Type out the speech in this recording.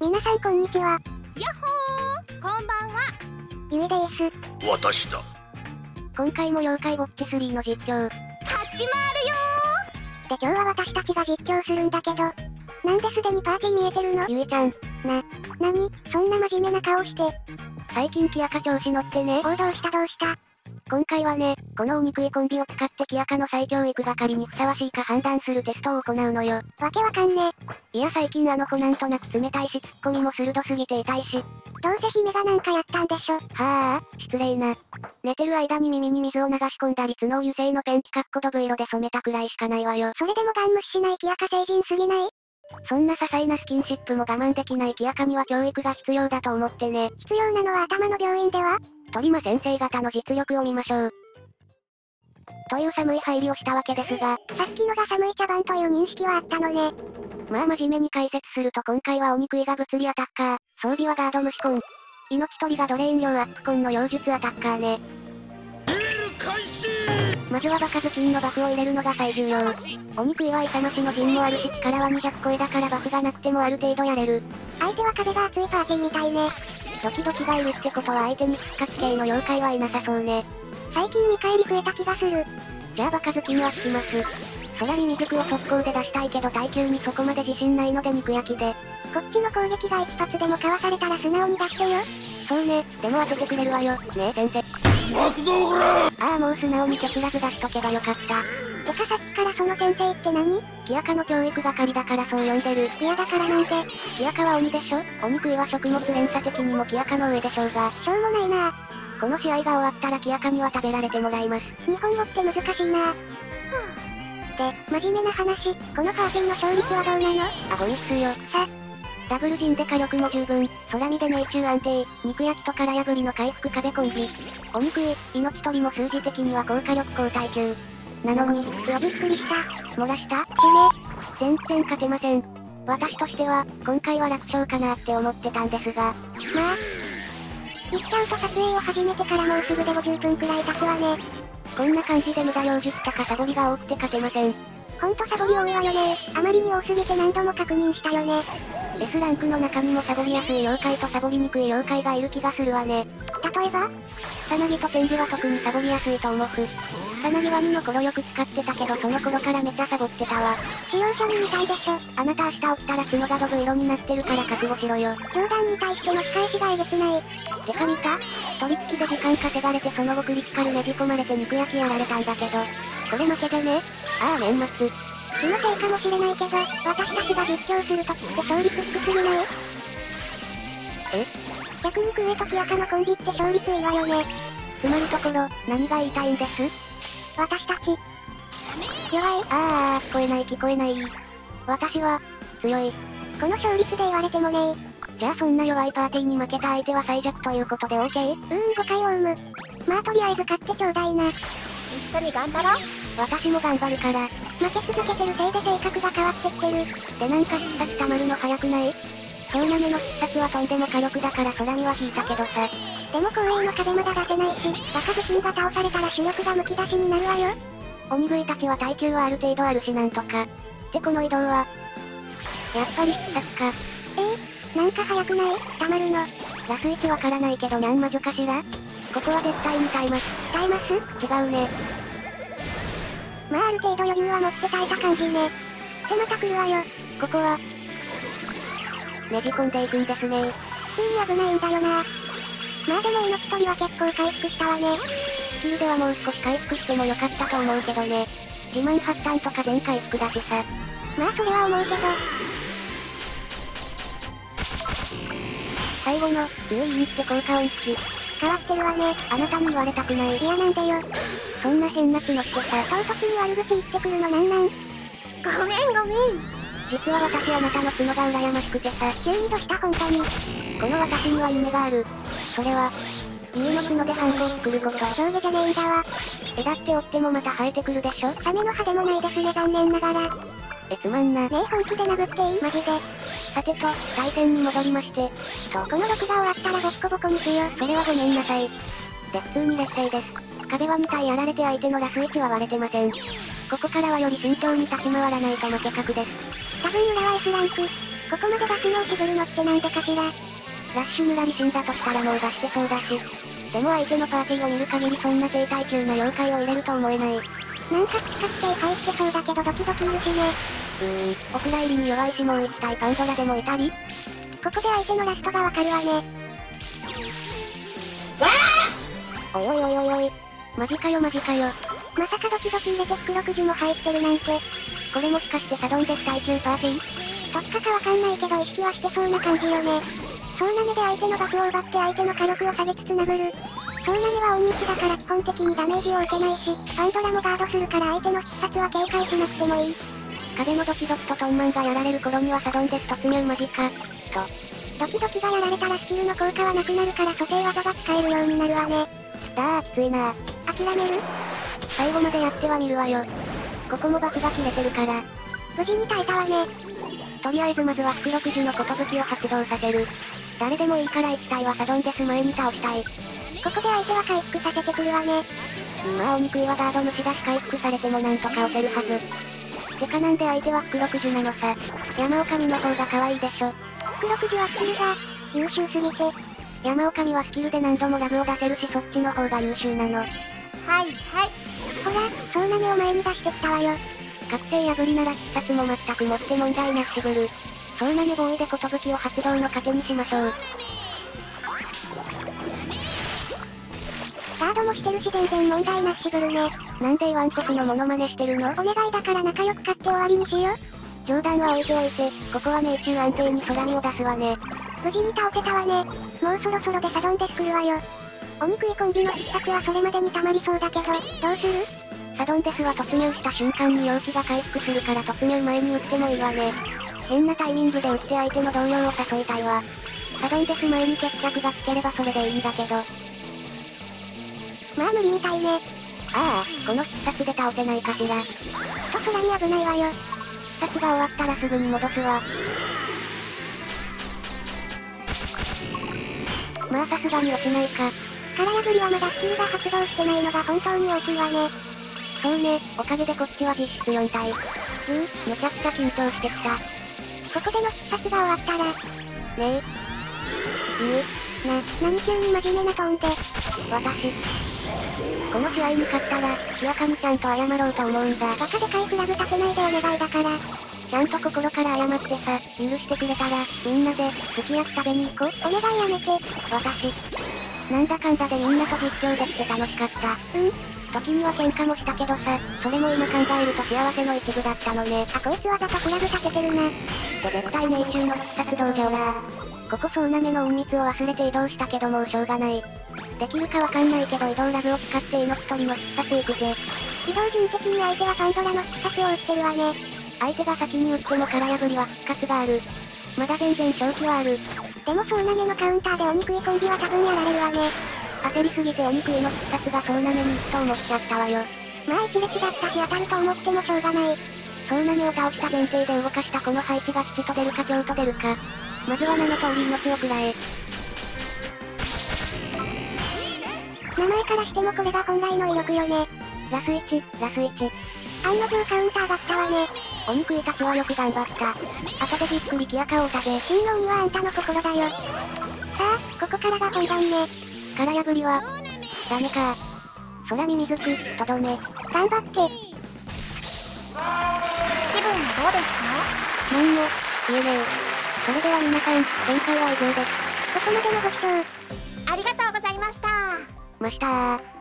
皆さんこんにちは。やっほー、こんばんは。ゆえでーす。私だ。今回も妖怪ウォッチ3の実況始まるよー。で今日は私たちが実況するんだけど、なんですでにパーティー見えてるのゆいちゃん。なに、そんな真面目な顔して。最近キアカ調子乗ってね。おお、どうした。今回はね、このお憎いコンビを使ってキアカの最強行くばかりにふさわしいか判断するテストを行うのよ。わけわかんね。いや最近子なんとなく冷たいしツッコミも鋭すぎて痛いし。どうせ姫がなんかやったんでしょ。はあ、失礼な。寝てる間に耳に水を流し込んだり頭脳油性のペンキかっこどぶ色で染めたくらいしかないわよ。それでもガン無視しないキアカ成人すぎない？そんな些細なスキンシップも我慢できないキアカには教育が必要だと思ってね。必要なのは頭の病院では？トリマ先生方の実力を見ましょう。という寒い入りをしたわけですが、さっきのが寒い茶番という認識はあったのね。まあ真面目に解説すると今回はお憎いが物理アタッカー、装備はガード無視コン、命取りがドレイン量アップコンの妖術アタッカーね。デュエル開始。まずはバカズ金のバフを入れるのが最重要。お憎いは勇ましの銀もあるし力は200超えだからバフがなくてもある程度やれる。相手は壁が厚いパーティーみたいね。ドキドキがいるってことは相手に復活系の妖怪はいなさそうね。最近見返り増えた気がする。じゃあバカズ金はつきます。そりゃミミズクを速攻で出したいけど耐久にそこまで自信ないので肉焼きで。こっちの攻撃が一発でもかわされたら素直に出してよ。そうね、でも当ててくれるわよ。ねえ先生。巻くぞこら。ああもう素直に蹴らず出しとけばよかった。てかさっきからその先生って何？キアカの教育係だからそう呼んでる。いやだからなんで。キアカは鬼でしょ。お憎いは食物連鎖的にもキアカの上でしょうが。しょうもないな。この試合が終わったらキアカには食べられてもらいます。日本語って難しいな。で、真面目な話、このパーティーの勝率はどうなの？あごいっすよ。さダブル陣で火力も十分、空見で命中安定、肉焼きと殻破りの回復壁コンビ。お憎い、命取りも数字的には高火力高耐久。なのに、うわびっくりした。漏らした？全然勝てません。私としては、今回は楽勝かなって思ってたんですが。まあ、言っちゃうと撮影を始めてからもうすぐで50分くらい経つわね。こんな感じで無駄妖術とかサボりが多くて勝てません。ほんとサボり多いわよね。あまりに多すぎて何度も確認したよね。S ランクの中にもサボりやすい妖怪とサボりにくい妖怪がいる気がするわね。例えばサナギとペンギは特にサボりやすいと思う。サナギは2の頃よく使ってたけどその頃からめちゃサボってたわ。使用者にみたいでしょ。あなた明日起きたら角がドブ色になってるから覚悟しろよ。冗談に対しての仕返しがえげつない。てか見た？取り付きで時間稼がれてその後クリティカルねじ込まれて肉焼きやられたんだけど。これ負けじゃね？ああ年末。気のせいかもしれないけど、私たちが実況するときって勝率低すぎない？え？逆にクエとキアカのコンビって勝率いいわよね。つまるところ、何が言いたいんです？私たち。弱い？ああ、聞こえない。私は、強い。この勝率で言われてもねー。じゃあそんな弱いパーティーに負けた相手は最弱ということで OK？ 誤解を生む。まあとりあえず勝ってちょうだいな。一緒に頑張ろう。私も頑張るから。負け続けてるせいで性格が変わってきてる。でなんか必殺溜まるの早くない？そうなめの必殺はとんでも火力だから空見は引いたけどさ。でも光栄の壁まだ出せないし、バカズキンが倒されたら主力がむき出しになるわよ。お憎いたちは耐久はある程度あるしなんとか。ってこの移動はやっぱり必殺か。なんか早くない？溜まるのラス1わからないけどニャン魔女かしら。ここは絶対に耐えます。耐えます？違うね。まあある程度余裕は持って耐えた感じね。でまた来るわよ。ここはねじ込んでいくんですね。危ないんだよな。まあでも命取りは結構回復したわね。スキルではもう少し回復してもよかったと思うけどね。自慢発散とか全回復だしさ。まあそれは思うけど。最後の「留意」って効果音付き。変わってるわね。あなたに言われたくない。いやなんでよ。そんな変な気のしてさ。唐突に悪口言ってくるのなんなん。ごめん。実は私あなたの角が羨ましくてさ。急にどうした本当に。この私には夢がある。それは家の角でハンコを作ること。上下じゃねえんだわ。枝って折ってもまた生えてくるでしょ。サメの歯でもないですね残念ながら。つまんな。ねえ本気で殴っていいマジで。さてと対戦に戻りましてと、この録画終わったらボッコボコにしよう。それはごめんなさい。で普通に劣勢です。壁は2体やられて相手のラス1は割れてません。ここからはより慎重に立ち回らないと負け確です。多分裏は S ランク。ここまでガス量削るのってなんでかしら。ラッシュ村に死んだとしたらもう出してそうだし。でも相手のパーティーを見る限りそんな低耐久な妖怪を入れると思えない。なんかピカピカ入ってそうだけどドキドキいるしね。お蔵入りに弱いしもう1体パンドラでもいたり。ここで相手のラストがわかるわね。わーおいおいおいおいおい。マジかよマジかよ。まさかドキドキ入れて袋くじも入ってるなんて。これもしかしてサドンデス耐久パーティーどっちかわかんないけど意識はしてそうな感じよね。そうな目で相手のバフを奪って相手の火力を下げつつ殴る。そうな目は隠密だから基本的にダメージを受けないし、パンドラもガードするから相手の必殺は警戒しなくてもいい。壁もドキドキとトンマンがやられる頃にはサドンデス突入間近、と。ドキドキがやられたらスキルの効果はなくなるから蘇生技が使えるようになるわね。ああ、きついな。諦める？最後までやってはみるわよ。ここもバフが切れてるから。無事に耐えたわね。とりあえずまずは袋くじの寿を発動させる。誰でもいいから1体はサドンデス前に倒したい。ここで相手は回復させてくるわね。まあお憎いはガード虫だし回復されてもなんとか押せるはず。てかなんで相手は袋くじなのさ。山女の方が可愛いでしょ。袋くじはスキルが優秀すぎて。山女はスキルで何度もラブを出せるしそっちの方が優秀なの。はいはい。ほら、そうな目を前に出してきたわよ。覚醒破りなら必殺も全くもって問題なしぐる。そうなね防衛で寿を発動の糧にしましょう。ガードもしてるし全然問題なしぐるね。なんでイワンコクのモノマネしてるの。お願いだから仲良く買って終わりにしよう。冗談は置いておいて、ここは命中安定に空見を出すわね。無事に倒せたわね。もうそろそろでサドンデス来るわよ。お憎いコンビの必殺はそれまでに溜まりそうだけど、どうする。サドンデスは突入した瞬間に容器が回復するから突入前に打ってもいいわね。変なタイミングで打って相手の動揺を誘いたいわ。サドンデス前に決着がつければそれでいいんだけど。まあ無理みたいね。ああ、この必殺で倒せないかしら。ちょっと空に危ないわよ。必殺が終わったらすぐに戻すわ。まあさすがに落ちないか。殻破りはまだスキルが発動してないのが本当に大きいわね。そうね、おかげでこっちは実質4体。めちゃくちゃ緊張してきた。ここでの必殺が終わったらねえ何急に真面目なトーンで。私この試合に勝ったら岩上ちゃんと謝ろうと思うんだ。バカでかいフラグ立てないでお願いだから。ちゃんと心から謝ってさ。許してくれたらみんなですき焼き食べに行こう。お願いやめて。私なんだかんだでみんなと実況できて楽しかった。時には喧嘩もしたけどさ、それも今考えると幸せの一部だったのね。あ、こいつわざとフラグ立ててるな。で絶対命中の必殺道場だ。ここそうなめの隠密を忘れて移動したけどもうしょうがない。できるかわかんないけど移動ラブを使って命取りの必殺いくぜ。移動順的に相手はパンドラの必殺を打ってるわね。相手が先に打っても殻破りは復活がある。まだ全然勝機はある。でもそうなめのカウンターでお憎いコンビは多分やられるわね。焦りすぎてお憎いの必殺がそうなめに行くと思っちゃったわよ。まあ一撃だったし当たると思ってもしょうがない。そうなめを倒した前提で動かしたこの配置が吉と出るか凶と出るか。まずは名の通り命を食らえ。名前からしてもこれが本来の威力よね。ラス1、ラス1。案の定カウンターだったわね。お憎いたちはよく頑張った。後でじっくりキアカを食べ。真の鬼はあんたの心だよ。さあ、ここからが本番ね。殻破りはダメか。空耳づくとどめ。頑張って。気分はどうですか。なんも言えねえ。それでは皆さん、前回は以上です。ここまでのご視聴ありがとうございました。